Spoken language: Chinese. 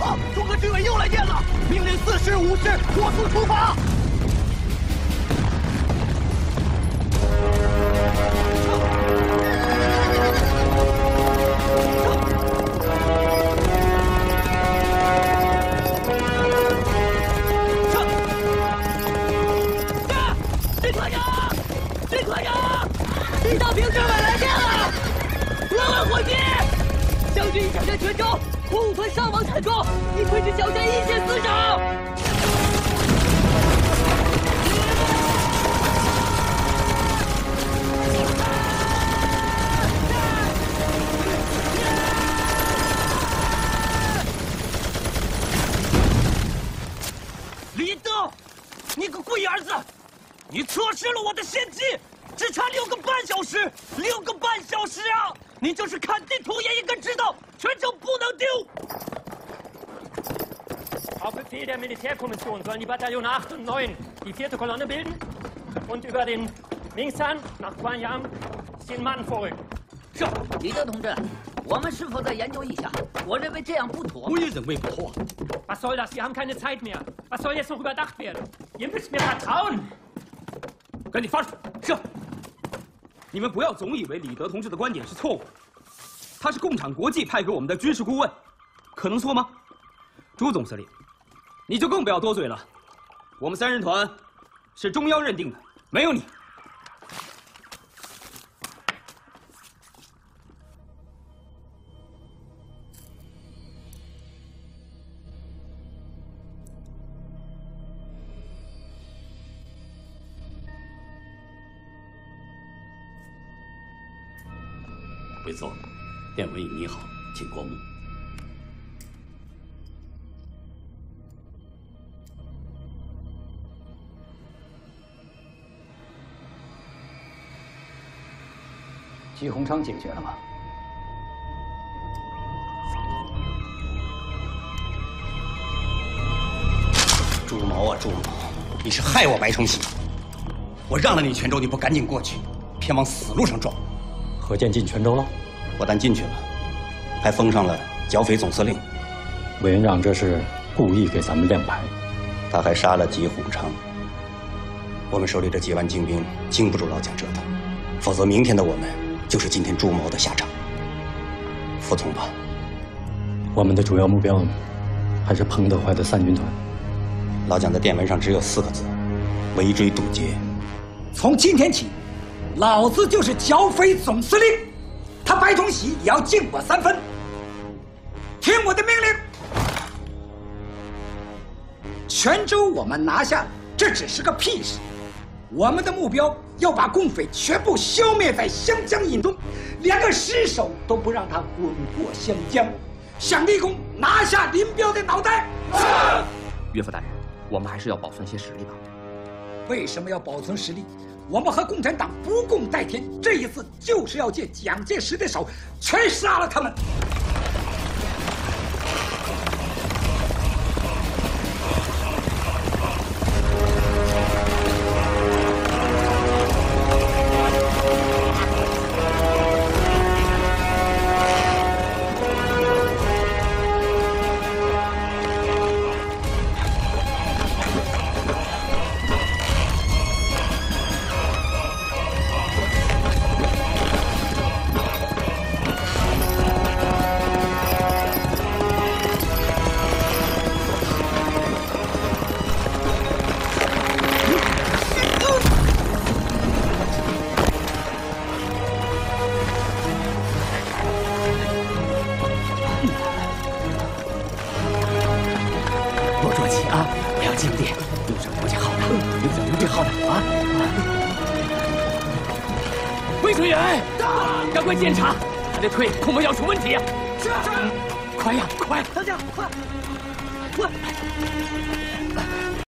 报，中革军委又来电了，命令4师、5师火速出发。李科长，李大平政委来电了，我问伙计，湘军已抢占泉州。 5团伤亡惨重，你推至小寨一线死守。李登，你个龟儿子，你错失了我的先机，只差6个半小时，6个半小时啊！你就是看地图也应该知道。 全程不能丢！Auf Befehl der Militärkommission sollen die Bataillone 8 und 9 die 4. Kolonne bilden und über den Mingsan nach Guanyang 10 Mann vorrücken。是，李德同志，我们是否再研究一下？我认为这样不妥。我也认为不妥。Was soll das? Wir haben keine Zeit mehr. Was soll jetzt noch überdacht werden? Ihr müsst mir vertrauen。赶紧发出！是。你们不要总以为李德同志的观点是错误。 他是共产国际派给我们的军事顾问，可能错吗？朱总司令，你就更不要多嘴了。我们3人团是中央认定的，没有你。回座。 殿文颖，你好，请过目。季鸿昌解决了吗？朱某啊，朱某，你是害我白崇禧！我让了你泉州，你不赶紧过去，偏往死路上撞。何健进泉州了？ 不但进去了，还封上了剿匪总司令。委员长这是故意给咱们亮牌。他还杀了季鸿昌。我们手里这几万精兵经不住老蒋折腾，否则明天的我们就是今天朱某的下场。服从吧。我们的主要目标还是彭德怀的3军团。老蒋的电文上只有4个字：围追堵截。从今天起，老子就是剿匪总司令。 他白崇禧也要敬我3分，听我的命令。泉州我们拿下，这只是个屁事。我们的目标要把共匪全部消灭在湘江以东，连个尸首都不让他滚过湘江，想立功拿下林彪的脑袋。岳副大人，我们还是要保存些实力吧。为什么要保存实力？ 我们和共产党不共戴天，这一次就是要借蒋介石的手，全杀了他们。快呀，快！大家快！